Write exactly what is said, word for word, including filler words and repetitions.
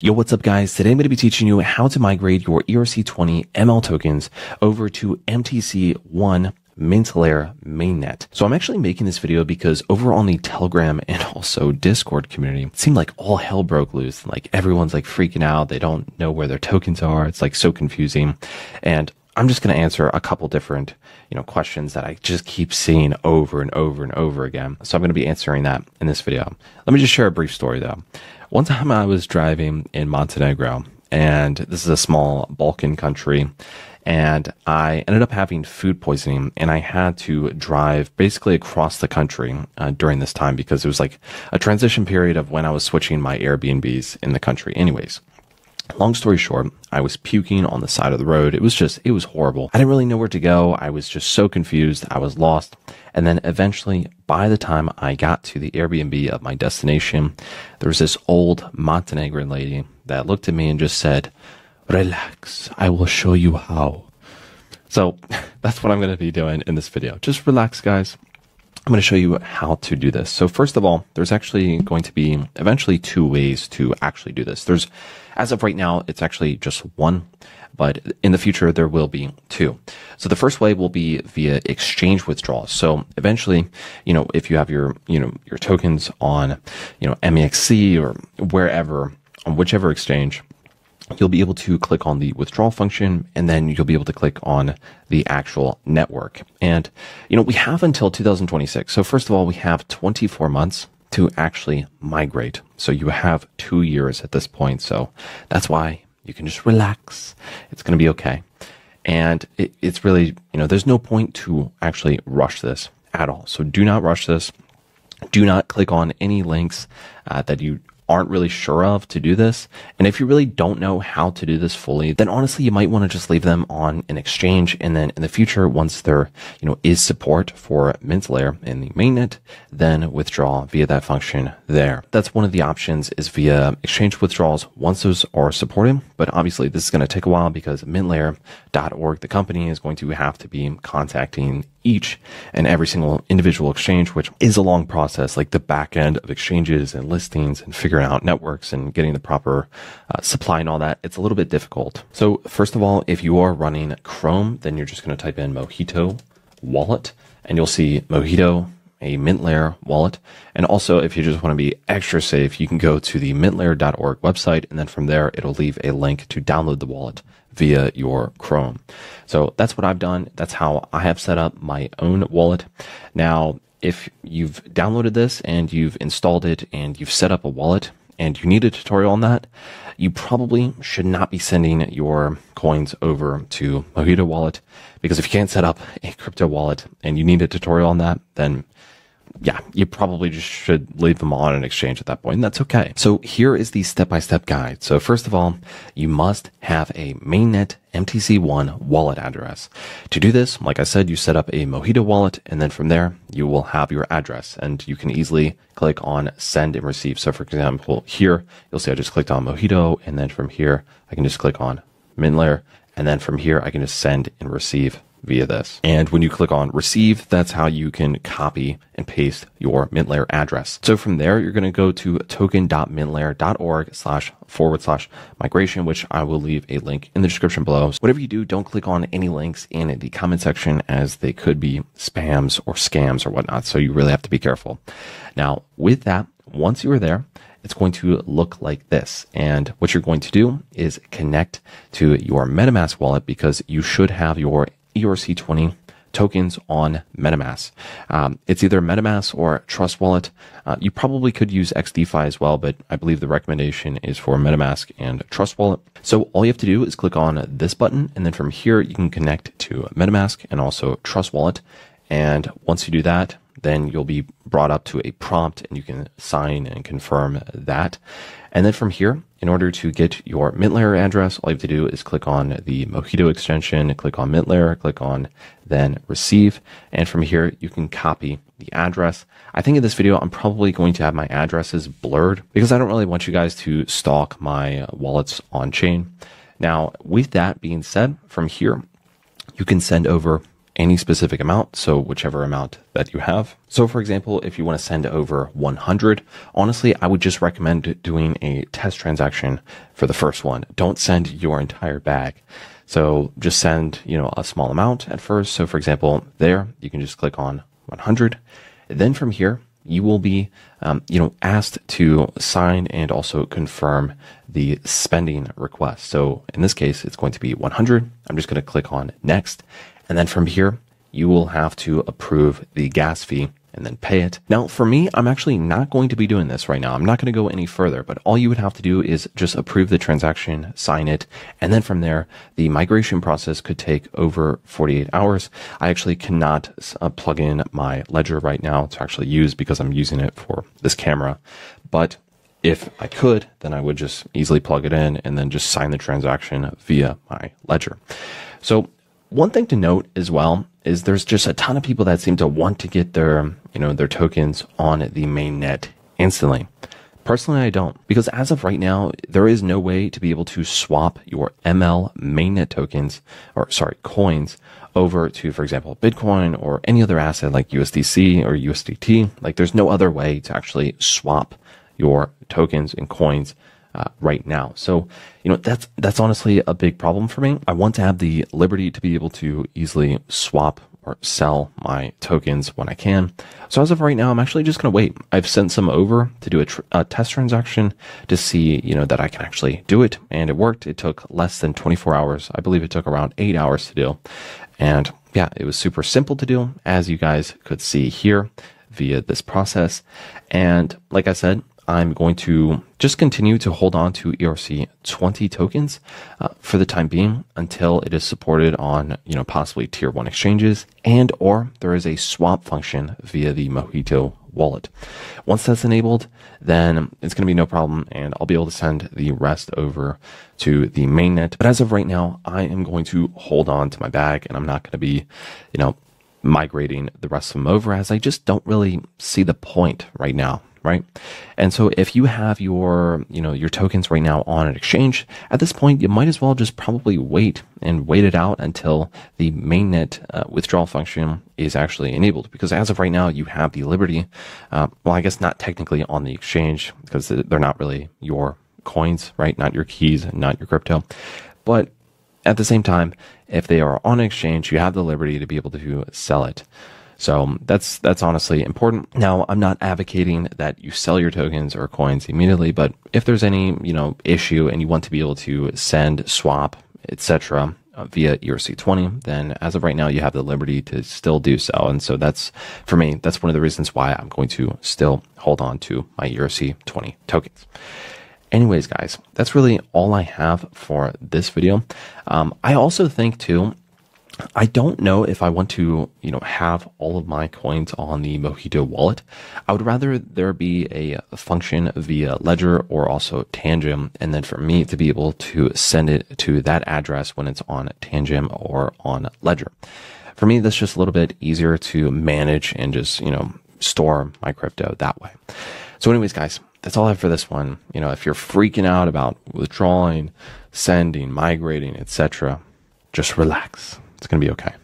Yo, what's up guys? Today I'm going to be teaching you how to migrate your E R C twenty M L tokens over to M T C one Mintlayer mainnet. So I'm actually making this video because over on the Telegram and also Discord community, it seemed like all hell broke loose. Like everyone's like freaking out. They don't know where their tokens are. It's like so confusing. And I'm just going to answer a couple different, you know, questions that I just keep seeing over and over and over again. So I'm going to be answering that in this video. Let me just share a brief story though. One time I was driving in Montenegro, and this is a small Balkan country, and I ended up having food poisoning, and I had to drive basically across the country uh, during this time because it was like a transition period of when I was switching my Airbnbs in the country anyways. Long story short, I was puking on the side of the road. It was just, it was horrible. I didn't really know where to go. I was just so confused. I was lost. And then eventually, by the time I got to the Airbnb of my destination, there was this old Montenegrin lady that looked at me and just said, "Relax, I will show you how." So that's what I'm going to be doing in this video. Just relax, guys. I'm going to show you how to do this. So first of all, there's actually going to be eventually two ways to actually do this. There's, as of right now, it's actually just one, but in the future, there will be two. So the first way will be via exchange withdrawals. So eventually, you know, if you have your, you know, your tokens on, you know, M E X C or wherever, on whichever exchange, you'll be able to click on the withdrawal function, and then you'll be able to click on the actual network. And, you know, we have until two thousand twenty-six. So first of all, we have twenty-four months to actually migrate. So you have two years at this point. So that's why you can just relax. It's going to be okay. And it, it's really, you know, there's no point to actually rush this at all. So do not rush this. Do not click on any links uh, that you aren't really sure of to do this. And if you really don't know how to do this fully, then honestly, you might want to just leave them on an exchange. And then in the future, once there, you know, is support for Mintlayer in the mainnet, then withdraw via that function there. That's one of the options, is via exchange withdrawals once those are supported. But obviously this is going to take a while because Mintlayer dot org, the company, is going to have to be contacting each and every single individual exchange, which is a long process, like the back end of exchanges and listings and figuring out networks and getting the proper uh, supply and all that. It's a little bit difficult. So first of all, if you are running Chrome, then you're just going to type in Mojito Wallet, and you'll see Mojito, a Mintlayer wallet. And also, if you just want to be extra safe, you can go to the Mintlayer dot org website, and then from there, it'll leave a link to download the wallet via your Chrome. So that's what I've done. That's how I have set up my own wallet. Now, if you've downloaded this and you've installed it and you've set up a wallet and you need a tutorial on that, you probably should not be sending your coins over to Mojito Wallet, because if you can't set up a crypto wallet and you need a tutorial on that, then yeah, you probably just should leave them on an exchange at that point, and that's okay. So here is the step-by-step guide. So first of all, you must have a mainnet M T C one wallet address. To do this, like I said, you set up a Mojito wallet, and then from there, you will have your address, and you can easily click on send and receive. So for example, here, you'll see I just clicked on Mojito, and then from here, I can just click on Mintlayer, and then from here, I can just send and receive via this. And when you click on receive, that's how you can copy and paste your Mintlayer address. So from there, you're going to go to token.mintlayer.org slash forward slash migration, which I will leave a link in the description below. So whatever you do, don't click on any links in the comment section, as they could be spams or scams or whatnot. So you really have to be careful. Now, with that, once you are there, it's going to look like this. And what you're going to do is connect to your MetaMask wallet, because you should have your E R C twenty tokens on MetaMask. Um, it's either MetaMask or Trust Wallet. Uh, you probably could use xDeFi as well, but I believe the recommendation is for MetaMask and Trust Wallet. So all you have to do is click on this button, and then from here you can connect to MetaMask and also Trust Wallet. And once you do that, then you'll be brought up to a prompt, and you can sign and confirm that. And then from here, in order to get your Mintlayer address, all you have to do is click on the Mojito extension, click on Mintlayer, click on then receive. And from here, you can copy the address. I think in this video, I'm probably going to have my addresses blurred, because I don't really want you guys to stalk my wallets on chain. Now, with that being said, from here, you can send over any specific amount, so whichever amount that you have. So for example, if you want to send over one hundred, honestly, I would just recommend doing a test transaction for the first one. Don't send your entire bag. So just send, you know, a small amount at first. So for example, there, you can just click on one hundred. Then from here, you will be, um, you know, asked to sign and also confirm the spending request. So in this case, it's going to be one hundred. I'm just going to click on next. And then from here, you will have to approve the gas fee and then pay it. Now, for me, I'm actually not going to be doing this right now. I'm not going to go any further, but all you would have to do is just approve the transaction, sign it. And then from there, the migration process could take over forty-eight hours. I actually cannot uh, plug in my Ledger right now to actually use because I'm using it for this camera. But if I could, then I would just easily plug it in and then just sign the transaction via my Ledger. So one thing to note as well is there's just a ton of people that seem to want to get their, you know, their tokens on the mainnet instantly. Personally, I don't, because as of right now, there is no way to be able to swap your M L mainnet tokens or sorry, coins over to, for example, Bitcoin or any other asset like U S D C or U S D T. Like there's no other way to actually swap your tokens and coins Uh, right now. So, you know, that's, that's honestly a big problem for me. I want to have the liberty to be able to easily swap or sell my tokens when I can. So as of right now, I'm actually just going to wait. I've sent some over to do a, tr a test transaction to see, you know, that I can actually do it. And it worked. It took less than twenty-four hours. I believe it took around eight hours to do. And yeah, it was super simple to do, as you guys could see here via this process. And like I said, I'm going to just continue to hold on to E R C twenty tokens uh, for the time being until it is supported on, you know, possibly tier one exchanges and or there is a swap function via the Mojito wallet. Once that's enabled, then it's going to be no problem and I'll be able to send the rest over to the mainnet. But as of right now, I am going to hold on to my bag and I'm not going to be, you know, migrating the rest of them over as I just don't really see the point right now. Right. And so if you have your, you know, your tokens right now on an exchange, at this point, you might as well just probably wait and wait it out until the mainnet uh, withdrawal function is actually enabled. Because as of right now, you have the liberty. Uh, well, I guess not technically on the exchange because they're not really your coins, right? Not your keys, not your crypto. But at the same time, if they are on an exchange, you have the liberty to be able to sell it. So that's that's honestly important. Now, I'm not advocating that you sell your tokens or coins immediately, but if there's any, you know, issue and you want to be able to send, swap, et cetera via E R C twenty, then as of right now, you have the liberty to still do so. And so that's, for me, that's one of the reasons why I'm going to still hold on to my E R C twenty tokens. Anyways, guys, that's really all I have for this video. Um, I also think, too, I don't know if I want to, you know, have all of my coins on the Mojito wallet. I would rather there be a function via Ledger or also Tangem, and then for me to be able to send it to that address when it's on Tangem or on Ledger. For me, that's just a little bit easier to manage and just, you know, store my crypto that way. So anyways, guys, that's all I have for this one. You know, if you're freaking out about withdrawing, sending, migrating, et cetera, just relax. It's going to be okay.